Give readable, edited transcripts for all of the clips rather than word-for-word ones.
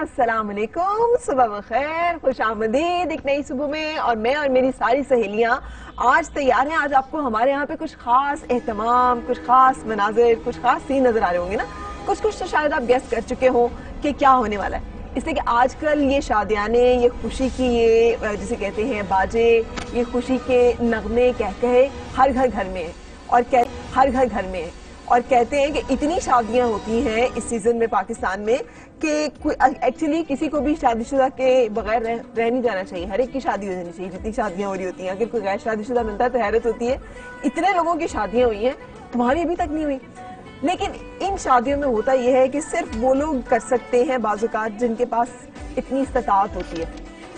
अस्सलामुअलैकुम, सुबह बखैर, खुश आमदीद एक नई सुबह में। और मैं और मेरी सारी सहेलियां आज तैयार हैं। आज आपको हमारे यहाँ पे कुछ खास एहतमाम, कुछ खास मनाजिर, कुछ खास सीन नजर आ रहे होंगे ना। कुछ तो शायद आप गेस्ट कर चुके हो कि क्या होने वाला है। इसलिए कि आजकल ये शादियाने, ये खुशी की, ये जिसे कहते हैं बाजे, ये खुशी के नगमे कहते हर घर घर में है और हर घर घर में है। और कहते हैं कि इतनी शादियां होती हैं इस सीज़न में पाकिस्तान में कि एक्चुअली किसी को भी शादीशुदा के बगैर रह नहीं जाना चाहिए। हर एक की शादी हो जानी चाहिए। जितनी शादियां हो रही होती हैं, अगर कोई गैर शादीशुदा मिलता है तो हैरत होती है, इतने लोगों की शादियां हुई हैं, तुम्हारी अभी तक नहीं हुई। लेकिन इन शादियों में होता यह है कि सिर्फ वो लोग कर सकते हैं बाज़ुकात जिनके पास इतनी इस्तात होती है।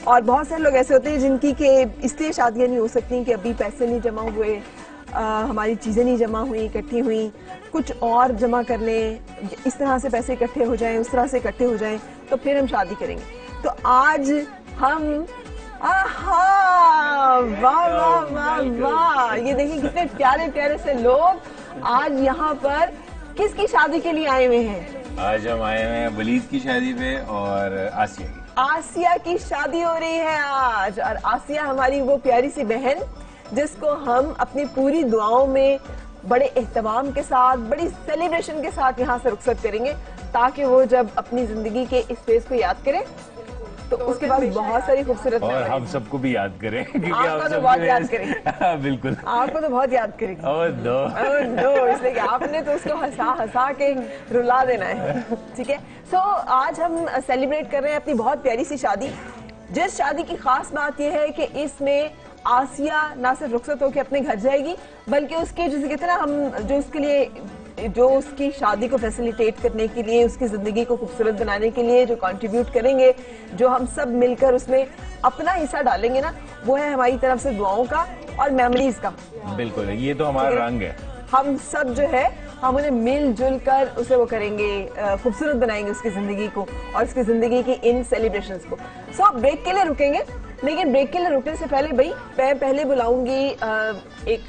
और बहुत सारे लोग ऐसे होते हैं जिनकी के इसलिए शादियाँ नहीं हो सकती कि अभी पैसे नहीं जमा हुए, हमारी चीज़ें नहीं जमा हुई, इकट्ठी हुई, कुछ और जमा कर लें, इस तरह से पैसे इकट्ठे हो जाएं, उस तरह से इकट्ठे हो जाएं, तो फिर हम शादी करेंगे। तो आज हम वाह वाह वाह वाह, ये देखिए कितने प्यारे प्यारे से लोग आज यहाँ पर किसकी शादी के लिए आए हुए हैं। आज हम आए हुए हैं वलीद की शादी पे और आसिया की। आसिया की शादी हो रही है आज। और आसिया हमारी वो प्यारी सी बहन जिसको हम अपनी पूरी दुआओं में बड़े एहतमाम के साथ, बड़ी सेलिब्रेशन के साथ यहाँ से रुखसत करेंगे, ताकि वो जब अपनी जिंदगी के इस फेज को याद करें तो उसके बाद बहुत सारी खूबसूरत, और हम सबको भी याद करें क्योंकि आपको तो बहुत याद करें। बिल्कुल, आपको तो बहुत याद करेंगे। इसलिए कि आपने तो उसको हंसा हंसा के रुला देना है। ठीक है, सो आज हम सेलिब्रेट कर रहे हैं अपनी बहुत प्यारी सी शादी, जिस शादी की खास बात यह है कि इसमें आसिया ना सिर्फ रुखसत होकर अपने घर जाएगी, बल्कि उसके जैसे कहते हैं ना हम, जो उसके लिए, जो उसकी शादी को फैसिलिटेट करने के लिए, उसकी ज़िंदगी को खूबसूरत बनाने के लिए जो कंट्रीब्यूट करेंगे, जो हम सब मिलकर उसमें अपना हिस्सा डालेंगे ना, वो है हमारी तरफ से दुआओं का और मेमोरीज का। बिल्कुल, ये तो हमारा रंग है। हम सब जो है हम उन्हें मिलजुल कर उसे वो करेंगे, खूबसूरत बनाएंगे उसकी ज़िंदगी को और उसकी ज़िंदगी की इन सेलिब्रेशंस को। सो आप ब्रेक के लिए रुकेंगे, लेकिन ब्रेक के लिए रुकने से पहले भाई मैं पहले बुलाऊंगी एक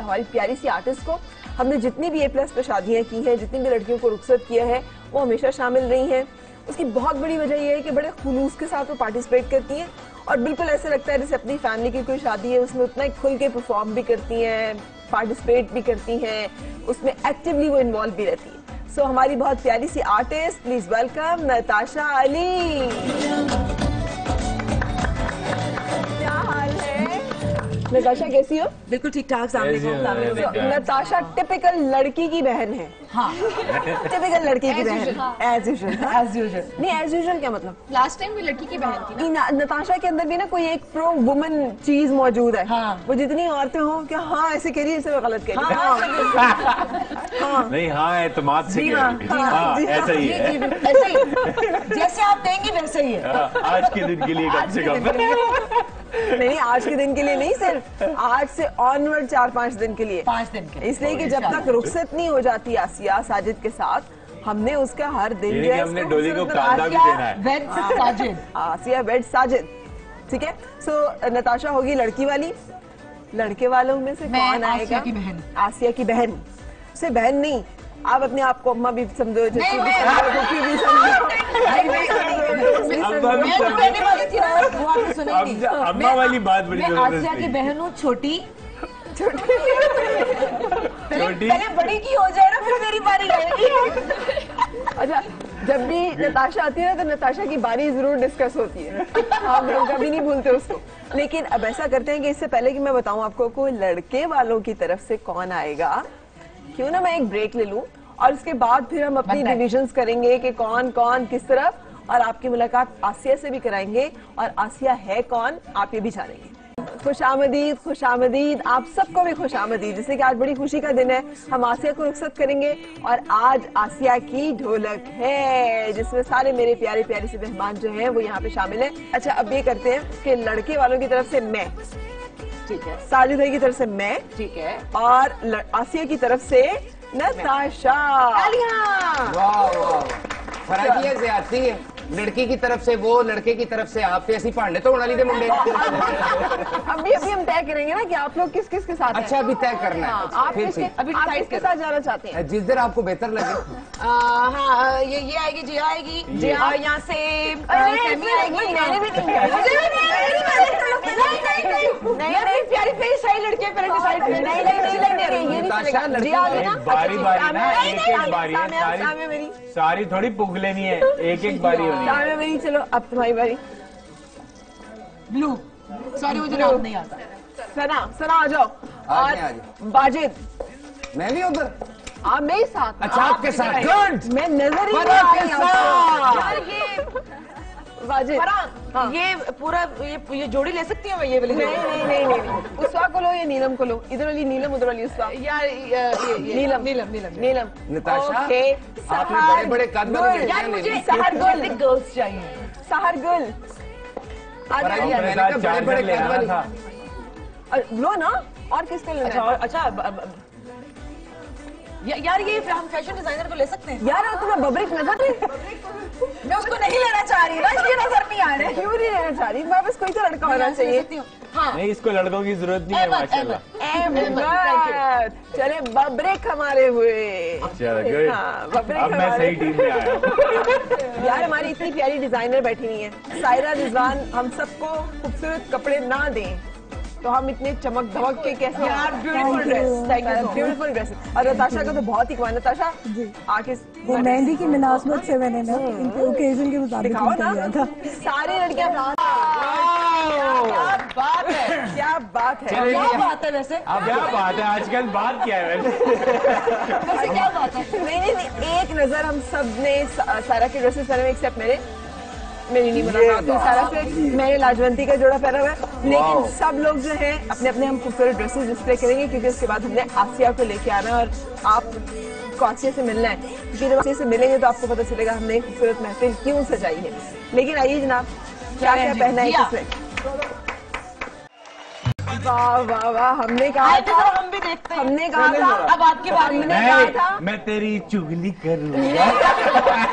हमारी प्यारी सी आर्टिस्ट को। हमने जितनी भी A+ पे शादियाँ की हैं, जितनी भी लड़कियों को रुखसत किया है, वो हमेशा शामिल रही हैं। उसकी बहुत बड़ी वजह यह है कि बड़े खुलूस के साथ वो पार्टिसिपेट करती हैं और बिल्कुल ऐसे लगता है जैसे अपनी फैमिली की कोई शादी है, उसमें उतना ही खुल के परफॉर्म भी करती हैं, पार्टिसिपेट भी करती हैं, उसमें एक्टिवली वो इन्वॉल्व भी रहती है। सो हमारी बहुत प्यारी सी artist, please welcome Natasha Ali. Natasha कैसी हो? बिल्कुल ठीक ठाक। नताशा टिपिकल लड़की की बहन है। हाँ। टिपिकल लड़की की बहन, एज यूजुअल। एज यूजुअल नहीं, एज यूजुअल क्या मतलब? लास्ट टाइम भी लड़की की बहन थी ना। नताशा के अंदर भी ना कोई एक प्रो वुमन चीज मौजूद है। हाँ। वो जितनी औरतें हो कि हाँ ऐसे कह रही है, ऐसे गलत कह रही है, एतमाद से ऐसा ही है, जैसे आप कहेंगे वैसे ही है। आज के दिन के लिए कम से कम नहीं, आज के दिन के लिए नहीं, सिर्फ आज से ऑनवर्ड 4-5 दिन के लिए, 5 दिन के, इसलिए कि जब तक रुखसत नहीं हो जाती आसिया साजिद के साथ, हमने उसका हर दिन हमने डोली को कांदा भी देना है। वेड साजिद, आसिया वेड साजिद। ठीक है, सो नताशा होगी लड़की वाली। लड़के वालों में से कौन आएगा? आसिया की बहन। उसे बहन नहीं, आप अपने आप को अम्मा भी समझो, जैसे भी समझो, अम्मा वाली बात बड़ी। आसिया की बहन हूँ, छोटी छोटी, पहले बड़ी की हो जाए ना, फिर मेरी बारी आएगी। अच्छा, जब भी नताशा आती है ना तो नताशा की बारी जरूर डिस्कस होती है, हम लोग कभी नहीं भूलते उसको। लेकिन अब ऐसा करते हैं कि इससे पहले कि मैं बताऊँ आपको कोई लड़के वालों की तरफ से कौन आएगा, क्यों ना मैं एक ब्रेक ले लूं और उसके बाद फिर हम अपनी डिविजन्स करेंगे कि कौन कौन किस तरफ, और आपकी मुलाकात आसिया से भी कराएंगे और आसिया है कौन आप ये भी जानेंगे। खुशामदीद, खुशामदीद, आप सबको भी खुशामदीद। जैसे कि आज बड़ी खुशी का दिन है, हम आसिया को रुखसत करेंगे और आज आसिया की ढोलक है जिसमें सारे मेरे प्यारे प्यारे से मेहमान जो हैं वो यहाँ पे शामिल हैं। अच्छा, अब ये करते हैं कि लड़के वालों की तरफ से मैं, ठीक है, साजिद भाई की तरफ से मैं, ठीक है, और आसिया की तरफ से नताशा। वाह वाह, फराकियां ज्यादा है। लड़की की तरफ से वो, लड़के की तरफ से आप, ऐसी पांडे तो होना नहीं मुंडे। अभी हम तय करेंगे ना कि आप लोग किस किस के साथ। अच्छा अभी तय करना है, आप किसके साथ जाना चाहते हैं? जिस दिन आपको बेहतर लगे। हाँ ये आएगी, जी आएगी, जी हाँ यहाँ से प्यारी प्यारी सारी लड़कियाँ पहले डिसाइड करें। नहीं नहीं नहीं, सारी थोड़ी पुग लेनी है, एक एक बारी होनी मेरी। चलो अब तुम्हारी बारी। ब्लू, सॉरी मुझे नाम नहीं आता। सना, सना आ जाओ। और बाजिद, मैं भी उधर। आप मेरे साथ? अच्छा आपके साथ। गुड, मैं नजर ही वाजिद। हाँ। ये पूरा ये जोड़ी ले सकती हूँ मैं ये वाली? नहीं नहीं नहीं, उसवा को लो या नीलम को लो। इधर वाली नीलम, उधर वाली उसवा। यार नीलम नीलम नीलम नीलम। नताशा आपने बड़े बड़े कदम यार, मुझे सहरगुल गर्ल्स चाहिए। सहरगुल बड़े बड़े कदम लो ना। और किसके लिए? अच्छा यार ये हम फैशन डिजाइनर को ले सकते हैं यार। तुम्हें बब्रिक नजर मैं उसको नहीं लेना चाह रही, नजर नहीं आ रही। क्यों नहीं लेना चाह रही? मैं बस कोई तो लड़का होना चाहिए। हाँ। नहीं इसको लड़कों की जरूरत नहीं है माशाल्लाह। चले बब्रिक हमारे हुए। अब मैं सही टीम में आया हूं। यार हमारी इतनी प्यारी डिजाइनर बैठी हुई है सायरा रिजवान। हम सबको खूबसूरत कपड़े ना दें तो हम इतने चमक धमक के कैसे? यार ब्यूटीफुल ड्रेस, ब्यूटीफुल ड्रेस। और नताशा का तो बहुत ही कमाल। नताशा आके वो मेहंदी की मुनासबत से मैंने ना इनके ओकेजन के मुताबिक किया था। सारी लड़कियां बात है, क्या बात है, क्या बात है वैसे, क्या बात है आजकल, बात क्या है वैसे, क्या बात है। नहीं एक नजर हम सब ने सारा के ड्रेसेस पहने एक्सेप्ट मेरे, मेरी नहीं बना सारा से। मैंने लाजवंती का जोड़ा पहना हुआ है, लेकिन सब लोग जो है अपने अपने हम खूबसूरत ड्रेसेस डिस्प्ले करेंगे क्योंकि उसके बाद हमने आसिया को लेके आना है और आप को आसिया से मिलना है क्योंकि जब आसिया से मिलेंगे तो आपको पता चलेगा हमने खूबसूरत महफिल क्यों सजाई है। लेकिन आइए जनाब, क्या क्या पहना है इसमें? वाह वाह वाह, हमने कहा था, हम भी देखते हैं। हमने कहा था, अब आपके बारे में कहा था मैं तेरी चुगली करूंगा।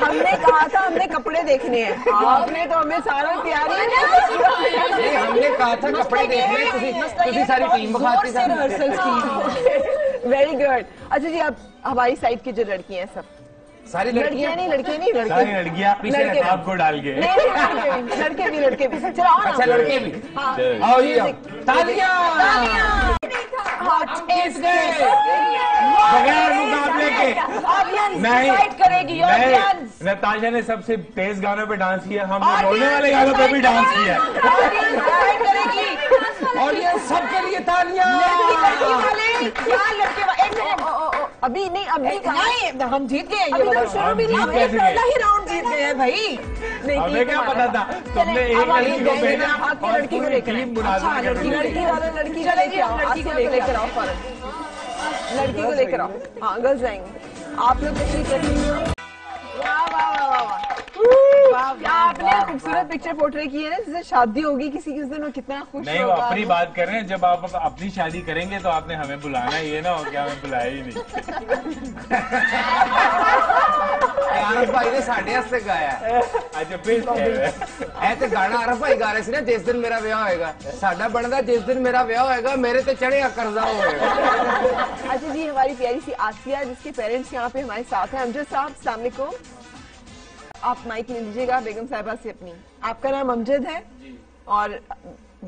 हमने कहा था हमने कपड़े देखने हैं, आपने तो हमें सारा तैयारी। हमने कहा था कपड़े देखने, सारी टीम बखाती थी, रिहर्सल की। Very good. अच्छा जी, अब हमारी साइड की जो लड़कियां हैं, सब सारी लड़कियां नहीं, लड़के नहीं, लड़कियां पीछे आपको डाल के। लड़के भी, लड़के भी, चलो आओ। अच्छा लड़के भी, आओ ये तालियां। बगैर मुकाबले के नहीं करेगी। नताशा ने सबसे तेज गानों पे डांस किया, हमने रोने वाले गानों पे भी डांस किया और ये सबके लिए तालियां। अभी नहीं, अब नहीं, हम जीत गए। अभी तो शुरू भी नहीं, पहला ही राउंड जीत गए हैं भाई। नहीं क्या पता था तुमने एक लड़की को भेजा और लड़की को लेकर। लड़की वाला लड़की का लेके आओ, लड़की को लेकर आओ फौरन, लड़की को लेकर आओ। हाँ गर्ल्स जाएंगे, आप लोग कैसे? वाह वाह वाह वाह, आपने खूबसूरत पिक्चर पोर्ट्रे की है ना, जिससे शादी होगी किसी किस दिन, वो कितना खुश होगा। नहीं वो अपनी बात कर रहे हैं, जब आप अपनी शादी करेंगे तो आपने हमें बुलाना ही है ना, और क्या हमें बुलाया ही नहीं। आरफ भाई ने 8:30 तक गाया। अच्छा फिर ऐसे गाना आरफ भाई गा रहे थे ना, जिस दिन मेरा ब्याह होएगा साडा बनदा, जिस दिन मेरा ब्याह होएगा मेरे तो चढ़े कर्जा होएगा। अच्छा जी, हमारी प्यारी सी आसिया जिसके पेरेंट्स यहाँ पे हमारे साथ हैं। अमजद साहब सामने को आप माइक ले लीजिएगा बेगम साहिबा से अपनी। आपका नाम अमजद है जी। और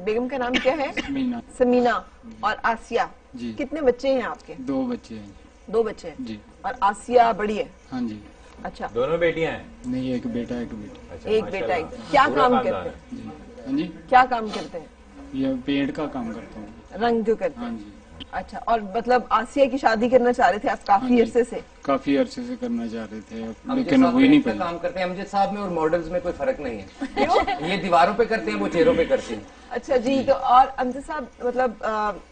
बेगम का नाम क्या है? समीना। समीना और आसिया जी। कितने बच्चे हैं आपके? 2 बच्चे हैं। 2 बच्चे हैं जी। और आसिया बड़ी है? हाँ जी। अच्छा दोनों बेटियां हैं? नहीं एक बेटा एक बेटी। अच्छा, एक बेटा एक। क्या काम करते हैं जी? क्या काम करते हैं? ये पेंट का काम करता हूँ, रंग जो करते हैं। अच्छा, और मतलब आसिया की शादी करना चाह रहे थे आप काफी अरसे से? काफी अरसे से करना चाह रहे थे, लेकिन हुई नहीं। पे काम करते हैं अमजद साहब में और मॉडल्स में कोई फर्क नहीं है। ये दीवारों पे करते हैं, वो चेहरों पे करते हैं। अच्छा जी, तो और अमजद साहब मतलब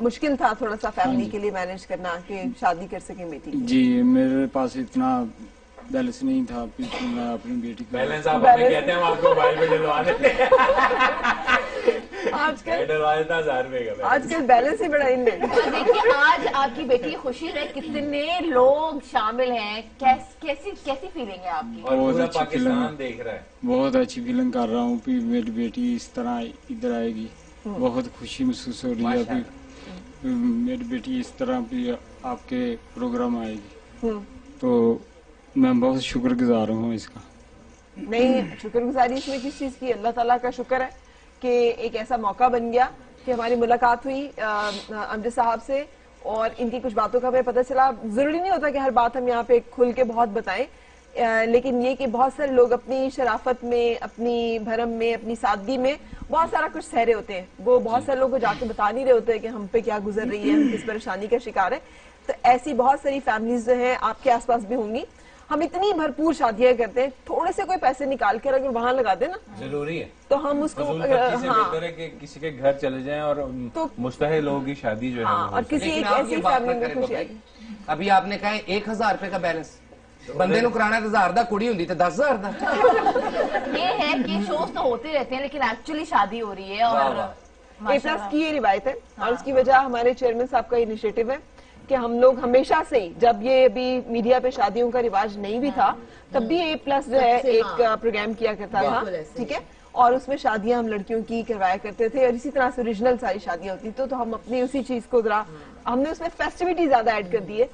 मुश्किल था थोड़ा सा फैमिली के लिए मैनेज करना कि शादी कर सके बेटी जी? मेरे पास इतना बैलेंस नहीं था अपनी बेटी। बैलेंस आप कहते हैं, आपको मोबाइल में दिलवा देते हैं। आजकल बैलेंस ही बड़ा इनमें। देखिए आज आपकी बेटी खुशी है, कितने लोग शामिल हैं, कैसी कैसी फीलिंग है आपकी? और वो सब पाकिस्तान देख रहा है। बहुत अच्छी फीलिंग कर रहा हूँ कि मेरी बेटी इस तरह इधर आएगी, बहुत खुशी महसूस हो रही है कि मेरी बेटी इस तरह भी आपके प्रोग्राम आएगी, तो मैं बहुत शुक्रगुजार हूँ इसका। नहीं शुक्रगुजारी इसमें किस चीज़ की, अल्लाह ताला का शुक्र है कि एक ऐसा मौका बन गया कि हमारी मुलाकात हुई अमजद साहब से और इनकी कुछ बातों का हमें पता चला। ज़रूरी नहीं होता कि हर बात हम यहाँ पे खुल के बहुत बताएं, लेकिन ये कि बहुत सारे लोग अपनी शराफत में, अपनी भरम में, अपनी सादगी में बहुत सारा कुछ सहरे होते हैं, वो बहुत सारे लोगों को जाके बता नहीं रहे होते कि हम पे क्या गुजर रही है, हम किस परेशानी का शिकार है। तो ऐसी बहुत सारी फैमिलीज जो हैं आपके आसपास भी होंगी। हम इतनी भरपूर शादियां करते हैं, थोड़े से कोई पैसे निकाल कर अगर वहाँ लगा दे ना, जरूरी है तो हम उसको हाँ, कि किसी के घर चले जाएं और तो मुस्तहिल लोगों की शादी जो है हाँ, और किसी एक ऐसी फैमिली में खुशी आएगी। अभी आपने कहा 1000 रुपए का बैलेंस, बंदे नूं कराना 1000 दा, कुड़ी हुंदी ते 10000 दा। ये है कि शोज तो होते रहते हैं लेकिन एक्चुअली शादी हो रही है और A+ की ये रिवायत है और उसकी वजह हमारे चेयरमैन साहब का इनिशिएटिव है कि हम लोग हमेशा से ही, जब ये अभी मीडिया पे शादियों का रिवाज नहीं भी था तब भी A+ जो है एक प्रोग्राम किया करता था, ठीक है, और उसमें शादियां हम लड़कियों की करवाया करते थे और इसी तरह से ओरिजिनल सारी शादियां होती। तो हम अपनी उसी चीज को जरा हमने उसमें फेस्टिविटी ज्यादा ऐड कर दी है,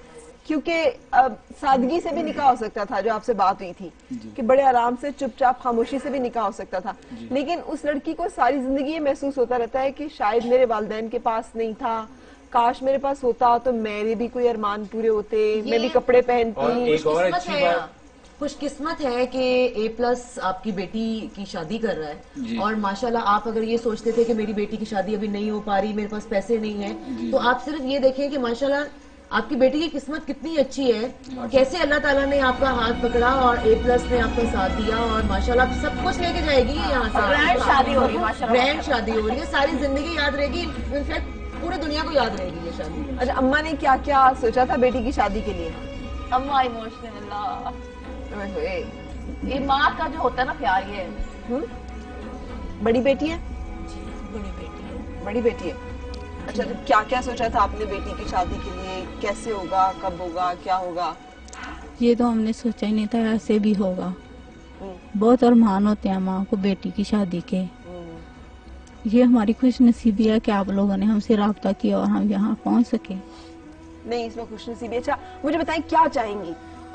क्योंकि अब सादगी से भी निकाह हो सकता था, जो आपसे बात हुई थी कि बड़े आराम से चुपचाप खामोशी से भी निकाह हो सकता था, लेकिन उस लड़की को सारी जिंदगी ये महसूस होता रहता है कि शायद मेरे वालिदैन के पास नहीं था, काश मेरे पास होता तो मेरे भी कोई अरमान पूरे होते, मैं भी कपड़े पहनती। खुशकिस्मत है कि A+ आपकी बेटी की शादी कर रहा है और माशाल्लाह। आप अगर ये सोचते थे कि मेरी बेटी की शादी अभी नहीं हो पा रही, मेरे पास पैसे नहीं है, तो आप सिर्फ ये देखें कि माशाल्लाह आपकी बेटी की किस्मत कितनी अच्छी है, कैसे अल्लाह ताला ने आपका हाथ पकड़ा और A+ ने आपका साथ दिया और माशाल्लाह आप सब कुछ लेके जाएगी यहाँ से। ग्रैंड शादी हो रही है, ग्रैंड शादी हो रही है, सारी जिंदगी याद रहेगी, इनफैक्ट पूरी दुनिया को याद रहेगी ये शादी। अच्छा अम्मा ने क्या क्या सोचा था बेटी की शादी के लिए? अम्मा इमोशनल, ये माँ का जो होता है ना प्यार, ये बड़ी बेटी है, बड़ी बेटी है। अच्छा तो क्या क्या सोचा था आपने बेटी की शादी के लिए, कैसे होगा, कब होगा, क्या होगा? ये तो हमने सोचा ही नहीं था ऐसे भी होगा। बहुत अरमान होते हैं माँ को बेटी की शादी के। ये हमारी खुशनसीबी है कि आप लोगों ने हमसे रब्ता किया और हम यहाँ पहुँच सके। नहीं इसमें खुशनसीबी। अच्छा मुझे बताएं क्या चाहेंगी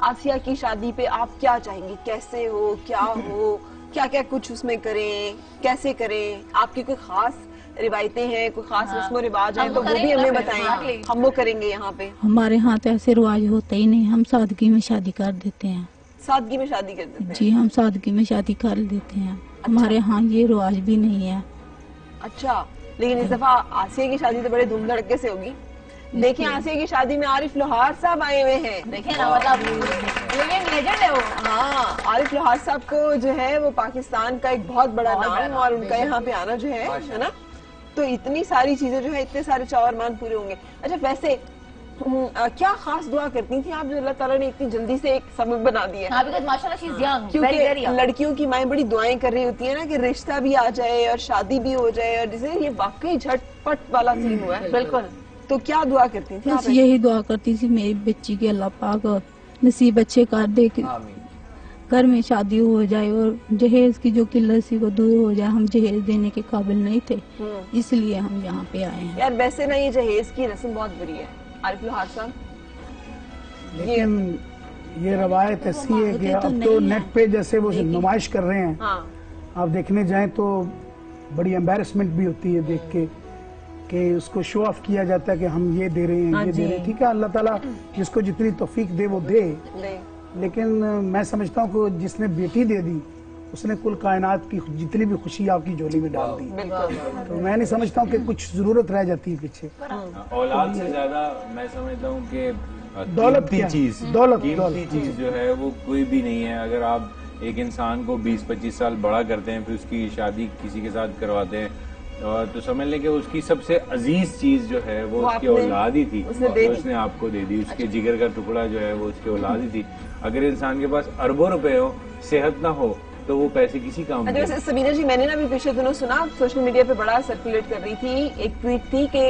आसिया की शादी पे, आप क्या चाहेंगी, कैसे हो, क्या हो, क्या क्या कुछ उसमें करें, कैसे करें, आपकी कोई खास रिवायतें हैं, कोई खास रस्म व रिवाज है तो वो भी हमें बताएं, हम वो करेंगे यहाँ पे। हमारे यहाँ तो ऐसे रिवाज होते ही नहीं, हम सादगी में शादी कर देते हैं। सादगी में शादी कर देते हैं? जी हम सादगी में शादी कर लेते हैं। अच्छा। हमारे यहाँ ये रिवाज भी नहीं है। अच्छा लेकिन इस दफा आसिया की शादी तो बड़े धूम धड़के से होगी। देखिए आसिया की शादी में आरिफ लोहार साहब आए हुए हैं, देखिए ना, मतलब लेजेंड है वो। हाँ आरिफ लोहार साहब को जो है वो पाकिस्तान का एक बहुत बड़ा नाम और उनका यहाँ पे आना जो है ना, तो इतनी सारी चीजें जो है, इतने सारे चावरमान पूरे होंगे। अच्छा वैसे क्या खास दुआ करती थी आप जो अल्लाह ताला ने इतनी जल्दी से एक सबब बना दिया है? माशाल्लाह शी इज यंग, क्योंकि लड़कियों की माएँ बड़ी दुआएं कर रही होती है ना कि रिश्ता भी आ जाए और शादी भी हो जाए, और जैसे ये वाकई झटपट वाला सीन हुआ है। बिल्कुल। तो क्या दुआ करती थी? बस यही दुआ करती थी मेरी बच्ची की अल्लाह पाक नसीब अच्छे कर दे, घर में शादी हो जाए और जहेज की जो किल्लत सी वो दूर हो जाए। हम जहेज देने के काबिल नहीं थे, इसलिए हम यहाँ पे आए हैं। यार वैसे ना ये जहेज की रस्म बहुत बुरी है आरिफ लोहार साहब, ये रवायत ऐसी है कि अब तो नेट पे जैसे वो नुमाइश कर रहे हैं हाँ। आप देखने जाए तो बड़ी एम्बेरसमेंट भी होती है देख के कि उसको शो ऑफ किया जाता है कि हम ये दे रहे हैं, ये दे रहे हैं। ठीक है अल्लाह ताला जिसको जितनी तौफीक दे वो दे, लेकिन मैं समझता हूँ कि जिसने बेटी दे दी उसने कुल कायनात की जितनी भी खुशी आपकी झोली में डाल दी, तो मैं नहीं समझता हूँ कि कुछ जरूरत रह जाती है पीछे। औलाद से ज्यादा मैं समझता हूँ कि दौलत की चीज जो है वो कोई भी नहीं है। अगर आप एक इंसान को 20-25 साल बड़ा करते हैं फिर उसकी शादी किसी के साथ करवाते हैं और तो समझ लें कि उसकी सबसे अजीज चीज जो है वो उसकी औलाद ही थी, उसने आपको दे दी, उसके जिगर का टुकड़ा जो है वो उसकी औलाद ही थी। अगर इंसान के पास अरबों रुपए हो, सेहत ना हो, तो वो पैसे किसी काम में। अच्छा समीना जी, मैंने ना अभी पिछले दिनों सुना, सोशल मीडिया पे बड़ा सर्कुलेट कर रही थी, एक ट्वीट थी कि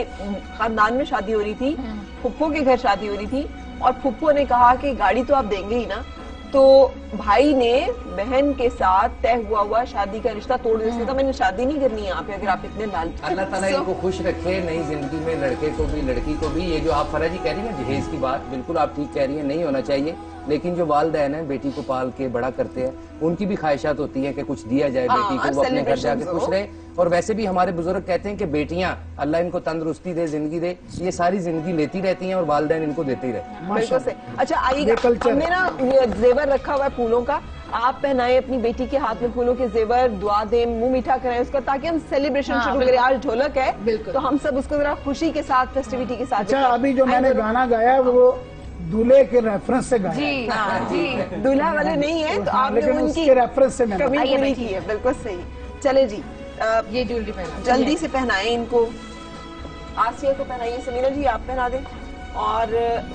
खानदान में शादी हो रही थी, फुप्पो के घर शादी हो रही थी, और फुप्पो ने कहा कि गाड़ी तो आप देंगे ही ना, तो भाई ने बहन के साथ तय हुआ हुआ शादी का रिश्ता तोड़ दिया था। मैंने शादी नहीं करनी यहाँ पे अगर आप इतने लाल। अल्लाह ताला इनको खुश रखे नई जिंदगी में, लड़के को भी लड़की को भी। ये जो आप फराजी कह रही है ना दहेज की बात, बिल्कुल आप ठीक कह रही है, नहीं होना चाहिए, लेकिन जो वालदैन है बेटी को पाल के बड़ा करते हैं, उनकी भी ख्वाहिशात होती है कि कुछ दिया जाए बेटी को, वो अपने घर जाके खुश रहे। और वैसे भी हमारे बुजुर्ग कहते हैं कि बेटियां अल्लाह इनको तंदुरुस्ती दे, जिंदगी दे, ये सारी जिंदगी लेती रहती हैं और वालदैन इनको देते ही रहते हैं। अच्छा आइए, मेरा जेवर रखा हुआ है फूलों का, आप पहनाएं अपनी बेटी के हाथ में फूलों के जेवर, दुआ दें, मुंह मीठा कराएं उसका, ताकि हम सेलिब्रेशन शुरू करें। आज ढोलक है तो हम सब उसको जरा खुशी के साथ, फेस्टिविटी के साथ। अभी जो मैंने गाना गाया वो दूल्हे के रेफरेंस से गाया। जी हाँ जी, दूल्हा वाले नहीं है तो आप उनके रेफरेंस से कमी की है। बिल्कुल सही। चले जी, ये ज्वेलरी पहना, जल्दी से पहनाएं इनको। आसिया को पहनाइए, समीना जी आप पहना दें। और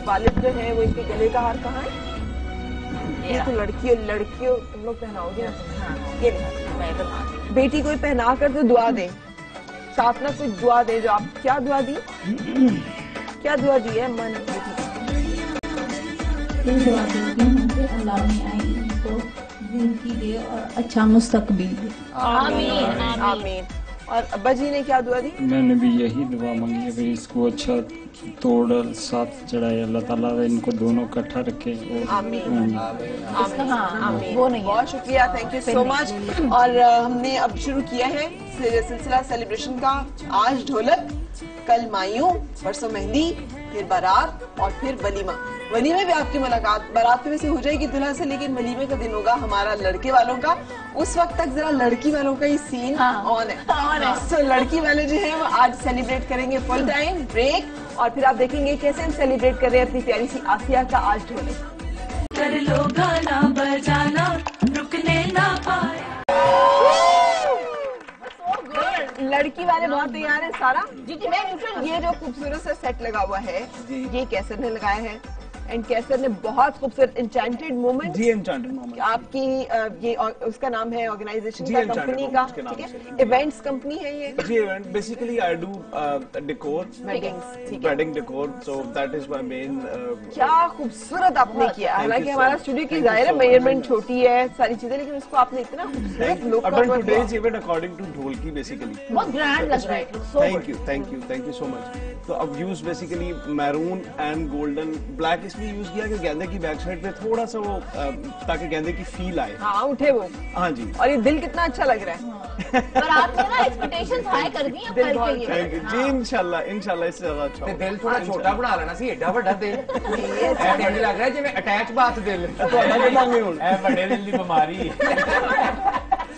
वालिद जो है वो इनके गले का हार कहाँ है? ये तो लड़कियों लड़कियों तुम लोग पहनाओगे, ये बेटी को पहना कर तो दुआ दें साथ ना, कुछ दुआ दें। जो आप क्या दुआ दी, क्या दुआ दी है मन की, जिंदगी दे और अच्छा मुस्तकबिल दे। आमीन आमीन। और अब्बा जी ने क्या दुआ दी? मैंने भी यही दुआ मांगी है, इसको अच्छा तोड़ साथ चढ़ाए, अल्लाह ताला इनको दोनों इकट्ठा रखे। आमीन आमीन। वो नहीं, बहुत शुक्रिया, थैंक यू सो मच। और हमने अब शुरू किया है सिलसिला सेलिब्रेशन का, आज ढोलक, कल मायूं, परसों मेहंदी, फिर बारात और फिर वलीमा। वलीमे भी आपकी मुलाकात बारात पे वैसे हो जाएगी दुल्हन से, लेकिन वलीमे का दिन होगा हमारा लड़के वालों का। उस वक्त तक जरा लड़की वालों का ही सीन ऑन है। सो लड़की वाले जो हैं वो आज सेलिब्रेट करेंगे फुल टाइम ब्रेक, और फिर आप देखेंगे कैसे हम सेलिब्रेट कर रहे हैं अपनी प्यारी सी आसिया का आज ढोले। कर लो गाना बजाना, रुकने ना पाए। लड़की वाले बहुत तैयार है सारा जी। मैं ये जो खूबसूरत सा सेट लगा हुआ है ये कैसर ने लगाया है, एंड कैसर ने बहुत खूबसूरत एन्चेंटेड मोमेंट जी, एन्चेंटेड मोमेंट आपकी ये उसका नाम है, ऑर्गेनाइजेशन का, कंपनी का, ठीक है, इवेंट्स कंपनी है ये जी। Event basically I do decor, wedding decor, so that is my main. क्या खूबसूरत आपने किया, हालांकि हमारा स्टूडियो की जाहिर है मेजरमेंट छोटी है सारी चीजें, लेकिन उसको आपने इतना खूबसूरत लुक दिया। Today's event according to dholki basically बहुत ग्रैंड लग रहा है। Thank you thank you thank you so much. तो अब use basically maroon and golden, black इसलिए यूज किया कि गेंदे की बैक साइड पे थोड़ा सा वो ताकि गेंदे की फील आए। हाँ उठे वो। हाँ जी। और ये दिल कितना अच्छा लग रहा है। पर आपने ना एक्सपेक्टेशंस हाई कर दी हैं पर के लिए। जी इंशाल्लाह इंशाल्लाह इससे ज़्यादा अच्छा। तो दिल थोड़ा छोटा बना लेना सी, एडा बड़ा दिल। ऐसे लग रहा है जैसे अटैच बात दिल। तो अलग मांगे हूँ। ऐ बड़े दिल की बीमारी।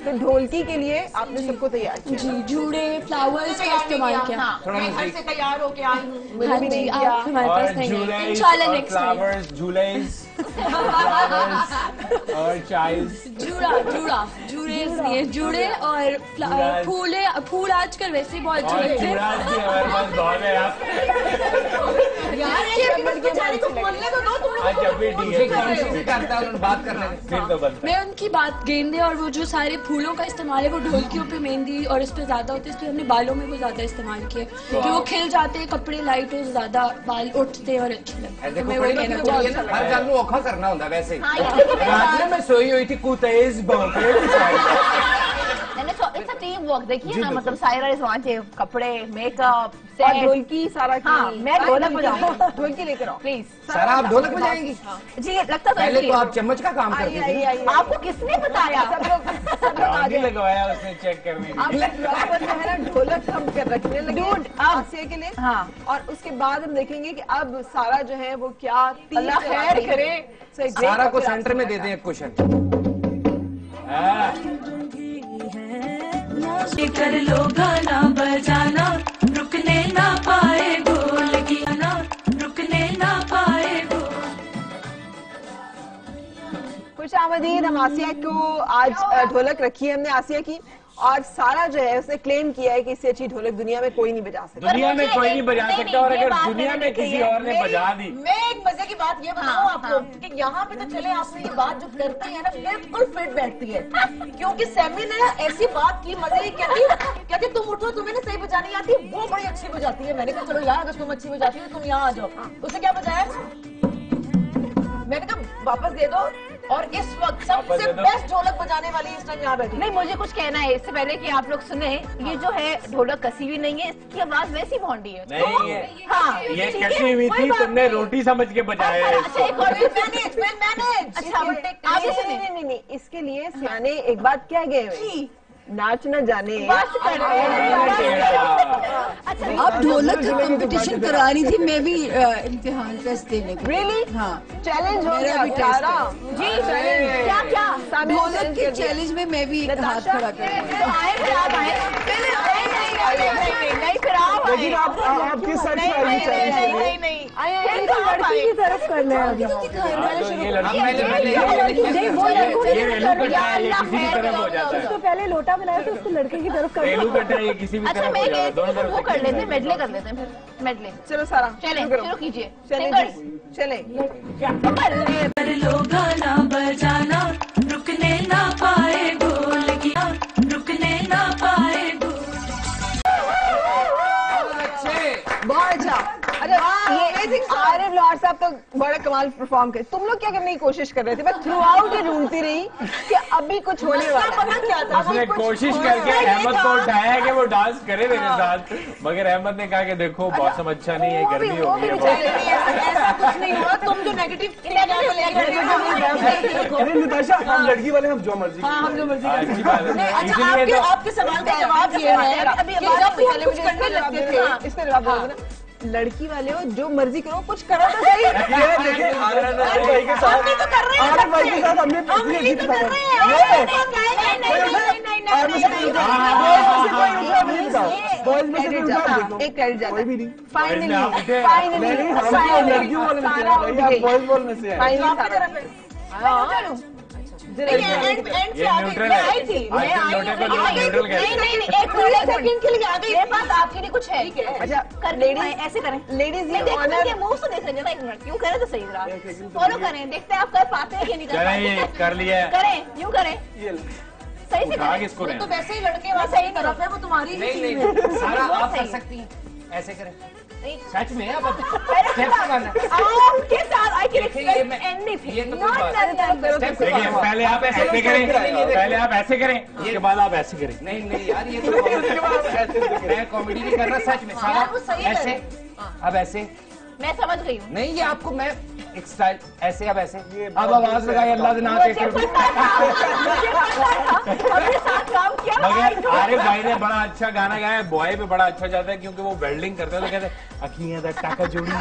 तो ढोलकी के लिए आपने सबको तैयार किया जी, जूड़े, फ्लावर्स का इस्तेमाल किया। मैं घर से तैयार होके आई हूँ, मैंने भी नहीं किया। हमारे पास नहीं, इंशाल्लाह नेक्स्ट फ्लावर्स, झूलेस और चाइल्ड्स, जूड़ा जूड़ा जूड़े लिए, जूड़े और फूले फूल आजकल वैसे बहुत चलते हैं। मैं उनकी बात, गेंदे और वो जो सारे फूलों का इस्तेमाल है वो ढोलकियों पे, मेहंदी और इस पे ज्यादा होता है, इसलिए हमने बालों में वो ज्यादा इस्तेमाल किया क्योंकि वो खिल जाते हैं, कपड़े लाइट हो ज्यादा, बाल उठते और अच्छे लगते। औखा करना होता वैसे में सोई हुई थी कुतेज देखिए ना, मतलब सायरा इस वहाँ से कपड़े, मेकअप, ढोलकी सारा। हाँ, मैं ढोलक बजाऊंगी, ढोलकी लेकर आओ प्लीज। सारा आप ढोलक बजाएंगी जी? लगता पहले तो आप चम्मच का काम करती थी। आपको किसने बताया? आगे लगवाया उसने चेक करने के लिए। ढोलक हम रखने लगे के लिए। हाँ, और उसके बाद हम देखेंगे कि अब सारा जो है वो क्या, अल्लाह खैर करे, सारा को सेंटर में दे दें एक क्वेश्चन। कर लो गाना बजाना, रुकने ना पाए ढोलकी, ना रुकने ना पाए। खुश आमदीद। हम आसिया को आज ढोलक रखी है हमने आसिया की, और सारा जो है उसने क्लेम किया है कि इससे अच्छी ढोलक दुनिया में कोई नहीं बजा सकता। दुनिया में कोई नहीं बजा सकता, और अगर दुनिया में किसी और ने बजा दी। मैं एक मजे की बात ये बताओ आप लोग कि यहाँ पे तो चले आपने ये बात जो करती है ना बिल्कुल फिट बैठती है, क्योंकि सैमी ने ऐसी बात की मजे कहती तुम उठो तुम्हें ना सही बजानी आती, वो बड़ी अच्छी बजाती है। मैंने कहा चलो यार अगर तुम अच्छी बजाती है तुम यहाँ आ जाओ। उसे क्या बजाया मैंने कहा वापस दे दो, और इस वक्त सबसे बेस्ट ढोलक बजाने वाली इस टाइम यहाँ बैठी। नहीं मुझे कुछ कहना है इससे पहले कि आप लोग सुने, ये जो है ढोलक कसी भी नहीं है, इसकी आवाज वैसी भौंडी है। नहीं है हाँ ये कसी हुई थी, तुमने रोटी समझ के बजाया। नहीं इसके लिए सियाने एक बात क्या गए नाच न जाने। अच्छा अब ढोलक का कंपटीशन करा रही थी, मैं भी इम्तिहान टेस्ट देने को। रियली हाँ चैलेंज हो गया जी। क्या क्या ढोलक के चैलेंज में मैं भी हाथ खड़ा कर। लड़की की तरफ कर ले उसको पहले लोटा बनाया तो उसको लड़के की तरफ कर। अच्छा मैं वो कर लेते हैं मेडले कर लेते हैं मेडले। चलो सारा चले चलो कीजिए चले गाना बजाना रुकने ना पाए बोल गया रुकने ना पाए। बहुत अच्छा। आरिफ लोहार साहब तो बड़ा कमाल परफॉर्म करे। तुम लोग क्या करने की कोशिश कर रहे थे? मैं थ्रू आउट ही ढूंढती रही कि अभी कुछ होने वाला है। क्या था उसने कोशिश करके अहमद को उठाया कि वो डांस करे मेरे साथ, मगर अहमद ने कहा कि देखो मौसम अच्छा नहीं है गर्मी हो गई है। ऐसा कुछ नहीं हुआ, तुम जो नेगेटिव नताशा हम लड़की वाले हम जो मर्जी इसीलिए। आपके सवाल का जवाब ये है इसका जवाब होगा लड़की वाले हो जो मर्जी करो कुछ करो तो सही। एक क्रेडिट जाता है फाइनली कर लिया करें यूँ करें सही से करें तो वैसे ही लड़के वहाँ सही तरफ है वो तुम्हारी सकती है ऐसे करें सच में आप के साथ आई कैन एनीथिंग पहले आप ऐसे करें उसके बाद आप ऐसे करें। नहीं नहीं यार ये तो कॉमेडी नहीं कर रहा सच में सारा ऐसे अब ऐसे मैं समझ गई हूँ। नहीं ये आपको मैं एक स्टाइल ऐसे अब ऐसे अब आवाज लगाई अल्लाह से ना मगर आरिफ भाई ने बड़ा अच्छा गाना गाया। बॉय पे बड़ा अच्छा जाता है क्योंकि वो वेल्डिंग करता है तो कहते हैं अखियां तक टाका जोड़ी।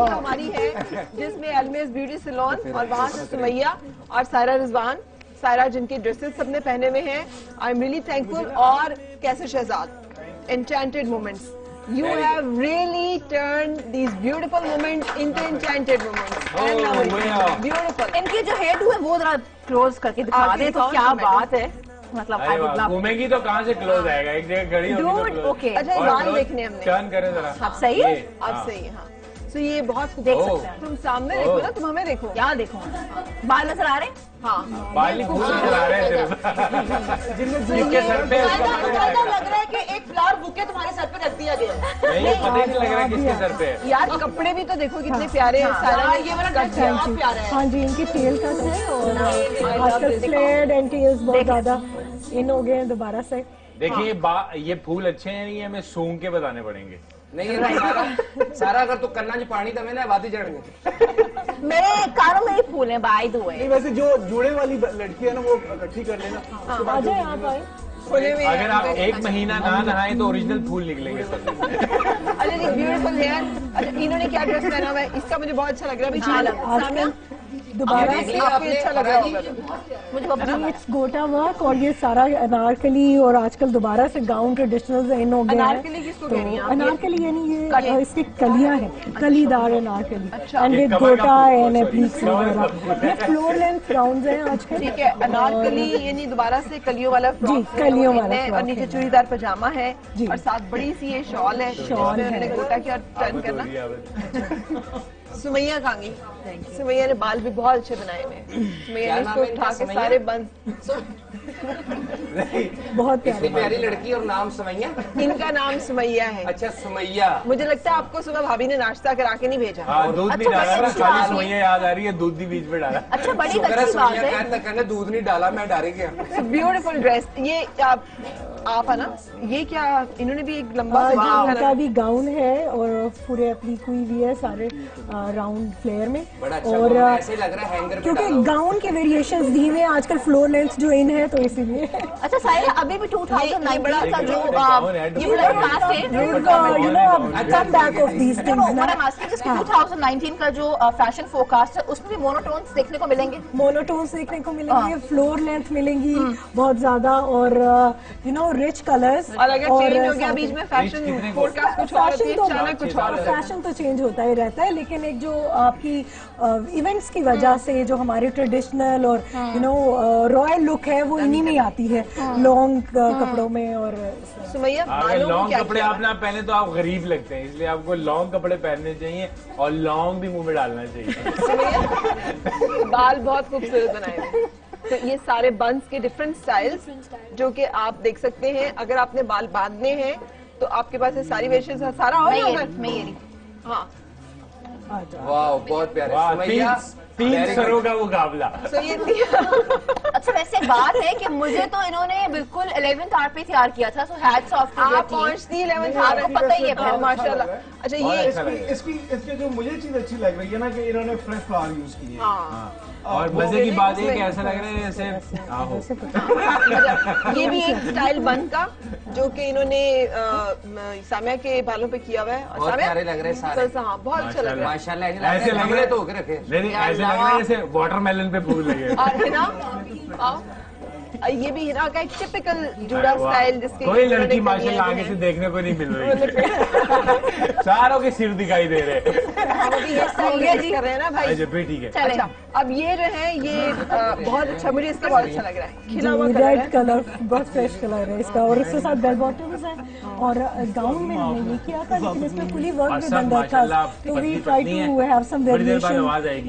हमारी है जिसमें एलमेस ब्यूटी सैलून और वहाँ से सुमैया और सायरा रिजवान सायरा जिनके ड्रेसेस सबने पहने हुए हैं। I am really thankful. और Qaiser Shahzad enchanted moments you very have good. Really turned these beautiful moments into enchanted moments. Oh beautiful inke jo head hai wo zara close karke dikha de to kya baat hai matlab I would love घूमेगी तो कहां से close आएगा एक जगह खड़ी होगी तो ओके। अच्छा ध्यान देखने हमने टर्न करें जरा अब सही है अब सही है। हां तो ये बहुत देख सकते हैं तुम सामने देखो ना तुम हमें देखो क्या देखो बाल नजर आ रहे हाँ बाल नजर आ रहे हैं जिनके सर पे लग रहा है कि एक फ्लावर बुके तुम्हारे सर पे रख दिया गया। नहीं पता नहीं लग रहा है किसके सर पे यार कपड़े भी तो देखो कितने प्यारे हैं सारा ये वाला कट बहुत प्यारा है। हाँ जी इनकी टेल कट है और आजकल फ्लेयर्ड एंड टेल्स बहुत ज्यादा इन हो गए हैं दोबारा से। देखिए ये फूल अच्छे हैं ये हमें सूंघ के बताने पड़ेंगे। नहीं सारा सारा अगर तो करना जो पानी था मैंने वादी चढ़ने मेरे कानों में ही फूल है बाई धोए। नहीं वैसे जो जुड़े वाली लड़की है ना वो इकट्ठी कर लेना। हाँ, तो अगर आप एक महीना ना नहाए तो ओरिजिनल फूल निकलेंगे। अरे ब्यूटीफुल हेयर। अच्छा इन्होंने क्या ड्रेस पहना हुआ है इसका मुझे बहुत अच्छा लग रहा है। दोबारा काफी अच्छा लगा मुझे मिक्स गोटा वर्क और ये सारा अनारकली, और आजकल दोबारा से गाउन ट्रेडिशनल इन हो गया है। अनारकली यानी ये इसकी कलियां हैं, कलीदार Anarkali and gota and appliques वगैरह। ये फ्लोर लेंथ राउंड है आजकल। ठीक है, अनारकली यानी दोबारा से कलियों वाला, जी कलियों वाला, और नीचे चूड़ीदार पजामा है और साथ बड़ी सी ये शॉल है, शॉल है गोटा की और टर्न करना। सुमैया खांगी, सुमैया ने बाल भी बहुत अच्छे बनाए हैं। सुमैया ने इसको उठा के सारे बंद बहुत प्यारी लड़की, और नाम सुमैया, इनका नाम सुमैया है। अच्छा सुमैया, मुझे लगता है आपको सुबह भाभी ने नाश्ता करा के नहीं भेजा। दूध नहीं डाला, खाली सुमैया याद आ रही है, दूध भी बीच में डाला। अच्छा बड़ी अच्छी बात है, दूध नहीं डाला मैं डाले गया। ब्यूटीफुल ड्रेस ये आप है ना, ये क्या इन्होंने भी एक लंबा इनका भी गाउन है और पूरे एप्लीक हुई हुई है सारे राउंड फ्लेयर में। अच्छा, और ऐसे लग रहा है क्योंकि गाउन के वेरिएशंस दी हुए आजकल फ्लोर लेंथ जो इन है तो इसीलिए। अच्छा साहिल, अभी भी 2009 का जो फैशन फोरकास्ट है उसमें भी मोनोटोन्स देखने को मिलेंगे। मोनोटोन्स देखने को मिलेंगे, फ्लोर लेंथ मिलेंगी बहुत ज्यादा, और यू नो रिच कलर्स। और अगर चेंज हो गया बीच में फैशन फोरकास्ट कुछ और है, कुछ और फैशन तो चेंज होता ही रहता है, लेकिन एक जो आपकी इवेंट्स की वजह से जो हमारे ट्रेडिशनल और यू नो रॉयल लुक है वो इन्हीं में आती है, लॉन्ग कपड़ों में। और सुमैया लॉन्ग कपड़े आप ना पहने तो आप गरीब लगते हैं, इसलिए आपको लॉन्ग कपड़े पहनने चाहिए और लॉन्ग भी मुंह में डालना चाहिए। बाल बहुत खूबसूरत बनाए, तो ये सारे बंस के डिफरेंट स्टाइल्स जो कि आप देख सकते हैं। अगर आपने बाल बांधने हैं तो आपके पास ये सारी वेशेस सारा हो हाँ। वाह बहुत प्यारा, तीन सरों का मुकाबला। अच्छा वैसे बात है कि मुझे तो इन्होंने बिल्कुल 11th आवर पे तैयार किया था, सो हैट्स ऑफ टू आप पहुंचती 11th आवर को, पता ही है माशाल्लाह। अच्छा ये इसके जो मुझे चीज अच्छी लग रही है ना कि इन्होंने फ्रेश फ्लावर यूज किए हैं, और मजे की बात है कि ऐसा लग रहा है जैसे ये भी एक स्टाइल बन का जो कि इन्होंने सामिया के बालों पे किया हुआ है, और सारे लग रहे हैं सारे बहुत अच्छा लग रहा है माशाल्लाह। ऐसे लग रहे तो होके रखे, नहीं ऐसे लग रहा है जैसे वाटरमेलन पे फूल लगे। और हिना ये भी हिना का एक टिपिकल जुड़ा स्टाइल जिसके कोई लड़की माशाल्लाह आगे से देखने को नहीं मिल रही, सारों के सिर दिखाई दे रहे हैं ना भाई। अच्छा ठीक है, अच्छा अब ये जो है ये बहुत अच्छा, मुझे इसका बहुत अच्छा लग रहा है, खिला हुआ रेड कलर बहुत फ्रेश कलर है इसका, और इसके साथ बेल बॉटम्स है और गाउन में नहीं किया था, लेकिन इसमें फुली वर्क भी बन रहा था, तो we try to have some variation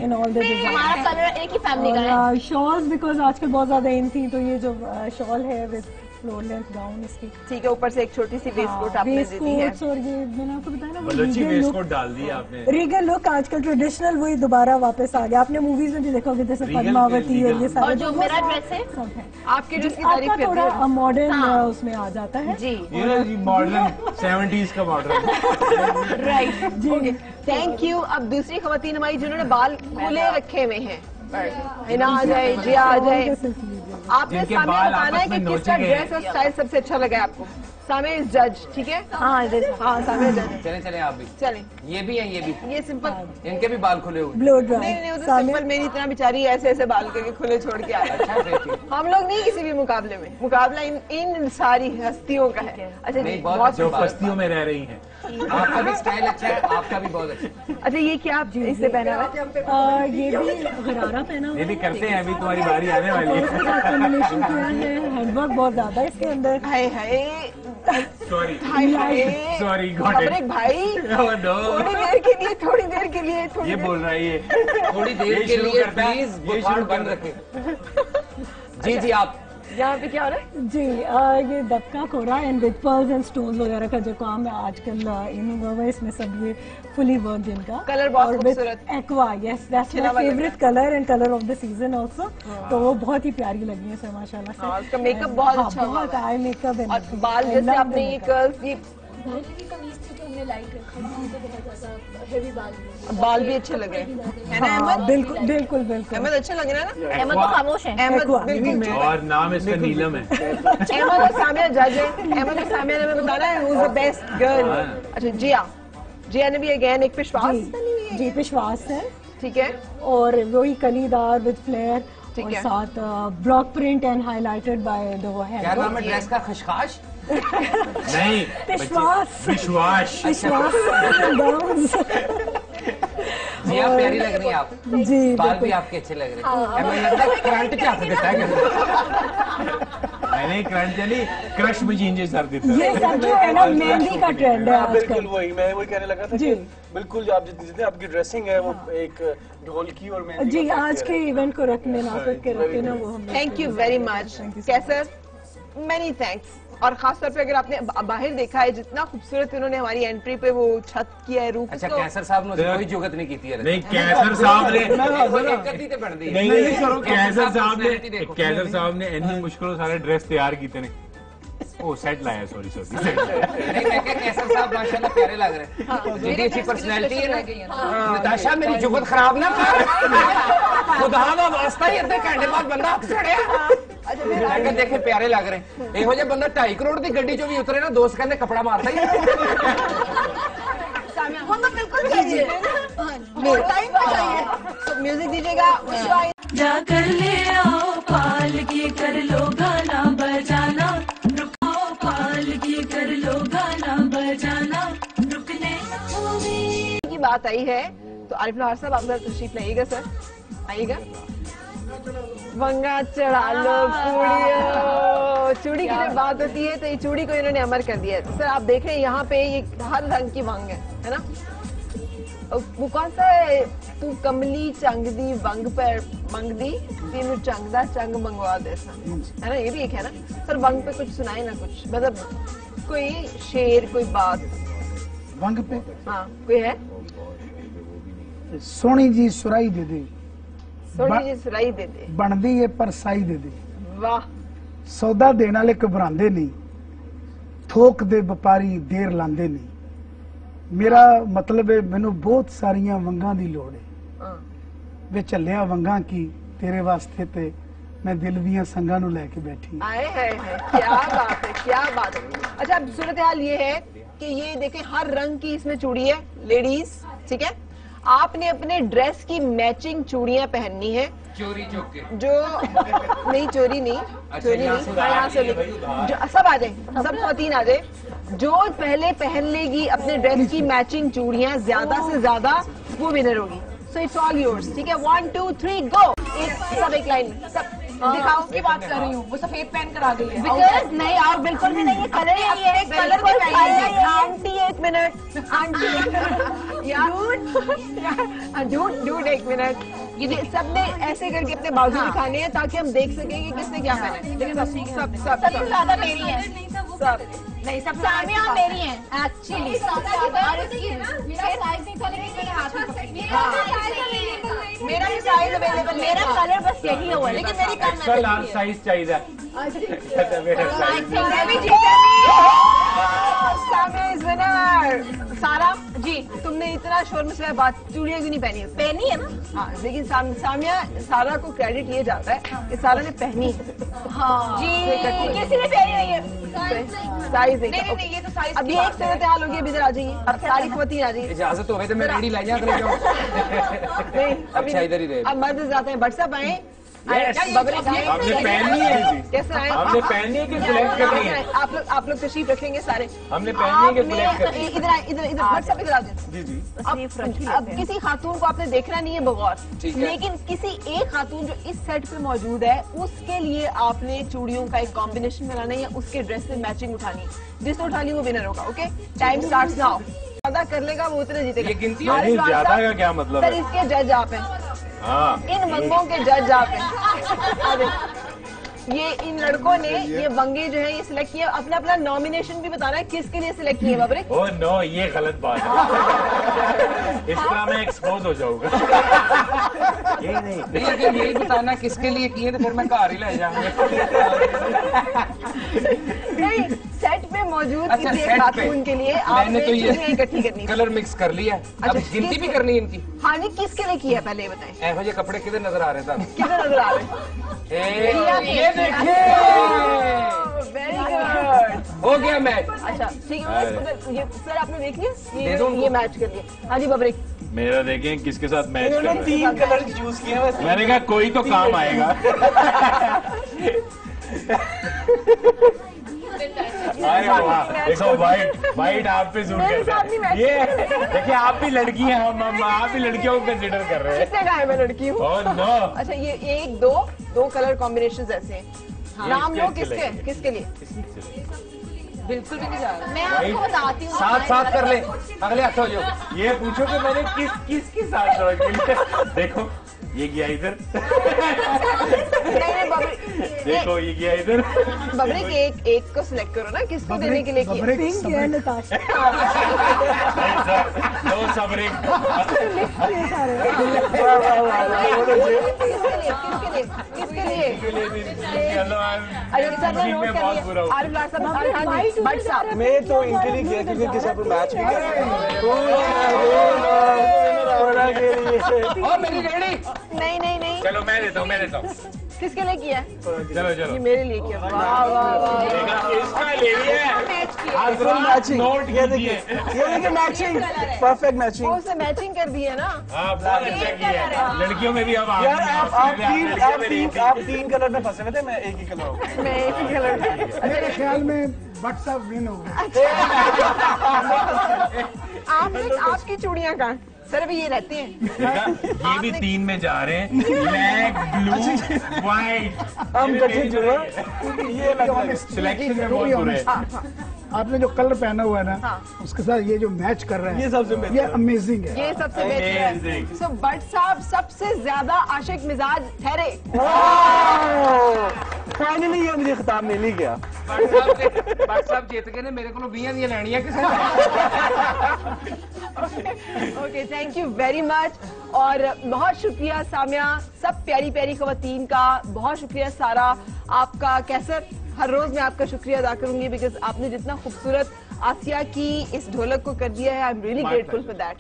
in all the design. हमारा कलर एक ही फैमिली का है। शॉल्स बिकॉज़ आजकल बहुत ज्यादा इन थी, तो ये जो शॉल है विद फ्लोर लेंथ गाउन इसकी, ठीक है, ऊपर से एक छोटी सी वेस्ट कोट आपने दे दी है, और ये मैंने आपको बताया ना बलोची वेस्ट कोट डाल दी आपने। रीगल लुक आजकल ट्रेडिशनल वही दोबारा वापस आ गया, आपने मूवीज में भी देखा होगा जैसे पद्मावती और ये सारे। और जो मेरा ड्रेस है सब है आपके ड्रेस की तारीफ पे थोड़ा मॉडर्न उसमें आ जाता है जी, ये मॉडर्न 70s का modern, right. Okay thank you. अब दूसरी खवातीन हमारी जिन्होंने बाल खुले रखे हुए हैं, हिना आ जाए, जिया आ जाए, आपने सामने बताना है कि किसका ड्रेस और स्टाइल सबसे अच्छा लगा है आपको। सामने जज, ठीक है हाँ जज, हाँ सामने जज। चले चले आप भी चले, ये भी है, ये भी, ये सिंपल, इनके भी बाल खुले हुए ब्लो ड्राई, नहीं नहीं सिंपल, मेरी इतना बेचारी ऐसे ऐसे बाल करके खुले छोड़ के आया। हम लोग नहीं किसी भी मुकाबले में, मुकाबला इन सारी हस्तियों का है। अच्छा जो हस्तियों में रह रही है, आपका भी स्टाइल अच्छा है, आपका भी बहुत अच्छा। अच्छा ये क्या आप इससे पहना है? ये भी घरारा पहना हुआ है, ये भी करते हैं, अभी तुम्हारी बारी आने वाली है। कॉम्बिनेशन किया है, हैंडवर्क बहुत ज्यादा है इसके अंदर। Hi hi sorry sorry got it भाई, थोड़ी देर के लिए थोड़ी देर के लिए ये बोल रहा है, ये थोड़ी देर के लिए प्लीज बुखार बंद रखें। जी जी आप यहाँ पे क्या हो रहा है? जी ये दबका कोरा and with pearls and stones वगैरह का जो काम है आजकल इन हुआ है, इसमें सब ये फुली वर्क इनका। कलर बहुत खूबसूरत, aqua, yes that's my favourite colour and colour of the season also, तो वो बहुत ही प्यारी लग रही है सर माशाल्लाह से। उसका मेकअप बहुत अच्छा हुआ है, आई मेकअप एंड बाल जैसे आपने ये कर्ल्स, ये बाल भी अच्छे लगे है ना अहमद? बिल्कुल बिल्कुल बिल्कुल, अहमद अच्छा लग रहा है ना? अहमद तो खामोश है, अहमद, और नाम इसका नीलम है। अहमद और सामिया जज है, अहमद और सामिया ने हमें बताया who is the best girl. अच्छा जिया, जिया ने भी अगेन एक पिश्वास, जी पिश्वास है, ठीक है, और वही कलीदार विद फ्लेयर और साथ block print and highlighted by the वो है क्या नाम है ड्रेस का, खशखाश नहीं विश्वास विश्वास विश्वास। जी आप प्यारी लग रही हैं आप, जी बाल भी आपके अच्छे लग रहे हैं। मुझे लगता है करंट क्या कर देता है, मैंने करंट यानी क्रश में चेंजेस कर देता है। ये सब जो है ना मेहंदी का ट्रेंड है आजकल। बिल्कुल वही मैं वही कहने लगा था कि बिल्कुल आप जितने आपकी ड्रेसिंग है वो एक ढोल की और मेहंदी जी आज के इवेंट को रखने नाफिक के रखे ना वो। Thank you very much Kaiser, many thanks. और खास तौर पे अगर आपने बाहर देखा है जितना खूबसूरत इन्होंने हमारी एंट्री पे वो छत किया है रूफ। अच्छा कैसर साहब ने कोई जुगत नहीं की थी। नहीं कैसर साहब ने कैसर साहब ने इतनी मुश्किलों सारे ड्रेस तैयार किए थे। ओ सेट लाया सॉरी नहीं मैं क्या कैसर साहब माशाल्लाह प्यारे लग रहे हैं, मेरी अच्छी पर्सनालिटी है नताशा, मेरी जुगत खराब ना कर खुदा दा वास्ता ही अद्धे घंटे बाद बंदा हक चढ़िया। अच्छा मैं देखे प्यारे लग रहे हैं, इहो जे बंदा 2.5 करोड़ की गड्डी चो भी उतरे ना दोस्त कहते कपड़ा मारता ही बिल्कुल टाइम पे चाहिए। म्यूजिक दीजिएगा जा कर ले आओ पाल की कर लो गाना बजाना, रुकाओ पाल की कर लो गाना बजाना, रुकने की बात आई है तो आरिफ लोहार साहब आप तशरीफ लाइएगा सर, आइएगा। बंगा चढ़ा लो चूड़ियों, चूड़ी की जब बात होती है तो ये चूड़ी को इन्होंने अमर कर दिया है। सर आप देख रहे हैं यहाँ पे ये हर रंग की बंग है ना, वो कौन सा है तू कमली चंग दी बंग पर मंग दी तेन चंगदा चंग मंगवा दे है ना, ये भी एक है ना। सर बंग पे कुछ सुनाए ना कुछ, मतलब कोई शेर कोई बात बंग पे। हाँ कोई है सोनी जी सुराई दे दे बनदी है परसाई दे दे, वाह सौदा देने वाले घबराते नहीं, थोक दे व्यापारी देर लांदे नहीं। मेरा मतलब है मैनू बहुत सारिया वंगा दी लोड़ है, वे चलिया वंगा की तेरे वास्ते ते मैं दिल दिया संगा नू लेके बैठी। आए है क्या बात है क्या बात है। अच्छा सूरत हाल ये है कि ये देखें हर रंग की इसमें चूड़ी है लेडीज, ठीक है आपने अपने ड्रेस की मैचिंग चूड़ियां पहननी है। चोरी चौके जो नहीं चोरी नहीं चोरी नहीं यहाँ से जो सब आ जाए सब खौतीन आ जाए, जो पहले पहन लेगी अपने ड्रेस की मैचिंग चूड़ियां ज्यादा से ज्यादा वो विनर होगी। सो इट्स ऑल योर्स, ठीक है 1 2 3 गो। सब एक लाइन सब दिखाओ की बात कर रही हूँ, वो सफेद पहन कर आ गई है बिकॉज नहीं और बिल्कुल भी नहीं कलर है कलर को आंटी 1 मिनट आंटी यार डूड 1 मिनट। ये सबने ऐसे करके अपने बाजू दिखाने हैं ताकि हम देख सकें कि किसने क्या पहना। लेकिन सब सब सबसे ज्यादा मेरी है सब नहीं सब सामिया मेरी है एक्चुअली मेरा भी साइज अवेलेबल, मेरा कलर बस यही हुआ है लेकिन मेरी एक्स्ट्रा लार्ज साइज चाहिए। सारा जी तुमने इतना शोर में सुना बात चूड़ियाँ क्यों नहीं पहनी है, पहनी है ना। हाँ लेकिन सामिया सारा को क्रेडिट ये जाता है कि सारा ने पहनी है। हाँ जी किसी ने पहनी नहीं है साइज नहीं ये तो साइज। अब ये एक सूरत हाल होगी अभी इधर आ जाइए अब सारी खवतीन आ जाइए। इजाजत हो गई तो मैं रेडी लाई नहीं अब मर्द जाते हैं व्हाट्सएप आए आप लोग तशरीफ रखेंगे सारे हमने पहनी इधर। अब किसी खातून को आपने देखना नहीं है बगौर, लेकिन किसी एक खातून जो इस सेट पे मौजूद है उसके लिए आपने चूड़ियों का एक कॉम्बिनेशन बनाना या उसके ड्रेस से मैचिंग उठानी, जिससे उठा ली वो विनर होगा। ओके टाइम स्टार्ट नाउ, ज्यादा कर लेगा वो उतने जीतेगा। क्या मतलब सर इसके जज आप हैं, इन बंगों के जज आप हैं। ये इन लड़कों ने ये बंगे जो है ये सिलेक्ट किया, अपना अपना नॉमिनेशन भी बताना है किसके लिए सिलेक्ट किए। बाबरे ओ नो ये गलत बात है इस तरह मैं एक्सपोज हो जाऊंगा। यही नहीं लेकिन यही बताना किसके लिए किए तो फिर मैं घर ही ले जाऊंगा। सेट में मौजूद किसी एक खातून के लिए आपने तो ये इकट्ठी करनी, कलर मिक्स कर लिया है अब गिनती भी करनी है इनकी। हाँ नहीं किसके लिए की है पहले ये बताएं। ऐसे कपड़े किधर नजर आ रहे थे किधर नजर आ रहे ये देखिए वेरी गुड हो गया मैच। अच्छा ठीक है सर आपने देख लिया ये मैच कर लिया। हाँ जी बबरे मेरा देखें किसके साथ मैच कर रहा है। तीन कलर चूज किए हैं, मैंने कहा कोई तो काम आएगा। देखो वाइट आप पे जरूर करता है ये। देखिए आप भी लड़की हैं, हम आप भी लड़कियों को कंसिडर कर रहे हैं। किसने कहा है मैं लड़की हूँ? अच्छा ये एक दो कलर कॉम्बिनेशन ऐसे हैं। नाम लो किसके किसके लिए। बिल्कुल भी नहीं जा रहा। मैं आपको बताती हूँ, साथ साथ कर ले अगले हाथ हो जाओ। ये पूछो कि मैंने किस किस के साथ लड़की। देखो ये किया इधर, देखो ये किया इधर। बबरे के एक एक को सिलेक्ट करो ना, किसको देने के लिए किया नताशा। दो सबरे मैं तो इनके लिए किया क्योंकि किसी पर मैच भी कर। और मेरी रेडी नहीं चलो मैं देता हूँ किसके लिए किया? चलो चलो ये मेरे लिए किया। वाह वाह इसका ले लिया। नोट ये देखिए मैचिंग, परफेक्ट मैचिंग। उसने मैचिंग कर दी है ना। हाँ बहुत अच्छा किया है। लड़कियों में भी अब आप तीन कलर में फंसे हुए थे, मैं एक ही कलर। मेरे ख्याल में बट सब विन हो गए। आपकी चूड़ियाँ कहाँ सर? अभी ये रहती हैं। ये भी तीन में जा रहे हैं, ब्लैक ब्लू व्हाइट। हम कठिन जुड़ा ये सिलेक्शन में बहुत बुरे हैं। आपने जो कलर पहना हुआ है ना, हाँ। उसके साथ ये जो मैच कर रहे हैं, ये सबसे बेहतर, ये अमेजिंग है, ये सबसे बेहतर है। सो बट साहब सबसे ज्यादा आशिक मिजाज ठहरे। फाइनली ये मुझे खिताब मिल ही गया। बट साहब जीत गए ना, मेरे को बीएन लेनी है किसी। Okay thank you very much और बहुत शुक्रिया सामिया, सब प्यारी प्यारी खवातीन का बहुत शुक्रिया। सारा आपका कैसर, हर रोज मैं आपका शुक्रिया अदा करूंगी बिकॉज आपने जितना खूबसूरत आसिया की इस ढोलक को कर दिया है, I am really grateful for that.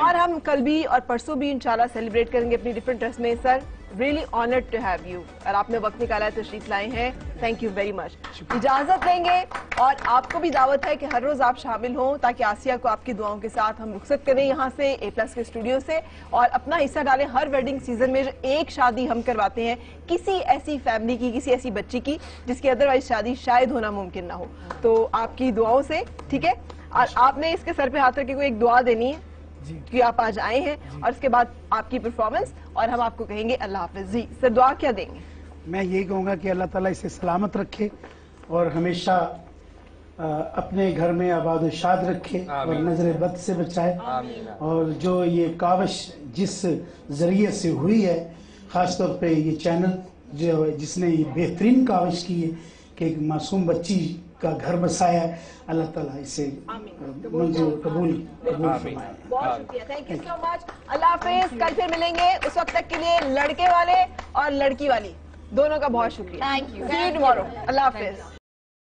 और हम कल भी और परसों भी इंशाल्लाह सेलिब्रेट करेंगे अपनी डिफरेंट ड्रेस में। Sir really honoured to have you, और आपने वक्त निकाला है तशरीफ लाए हैं, थैंक यू वेरी मच। इजाजत लेंगे और आपको भी दावत है कि हर रोज आप शामिल हों ताकि आसिया को आपकी दुआओं के साथ हम रुखसत करें यहाँ से A+ के स्टूडियो से, और अपना हिस्सा डालें हर वेडिंग सीजन में। एक शादी हम करवाते हैं किसी ऐसी फैमिली की, किसी ऐसी बच्ची की जिसकी अदरवाइज शादी शायद होना मुमकिन ना हो, तो आपकी दुआओं से ठीक है। और आपने इसके सर पे हाथ रख के कोई एक दुआ देनी है कि आप आज आए हैं, और उसके बाद आपकी परफॉर्मेंस और हम आपको कहेंगे अल्लाह हाफिज। जी सर दुआ क्या देंगे? मैं यही कहूँगा कि अल्लाह ताला इसे सलामत रखे और हमेशा अपने घर में आबाद शाद रखे और नजर बद से बचाए। और जो ये काविश जिस जरिए से हुई है, ख़ासतौर पे ये चैनल जो है जिसने ये बेहतरीन काविश की है कि एक मासूम बच्ची का घर बसाया, अल्लाह ताला इसे कबूल फरमाए। बहुत शुक्रिया, थैंक यू सो मच। अल्लाह हाफिज, कल फिर मिलेंगे। उस वक्त तक के लिए लड़के वाले और लड़की वाली दोनों का बहुत शुक्रिया, thank you. See you tomorrow, अल्लाह हाफिज।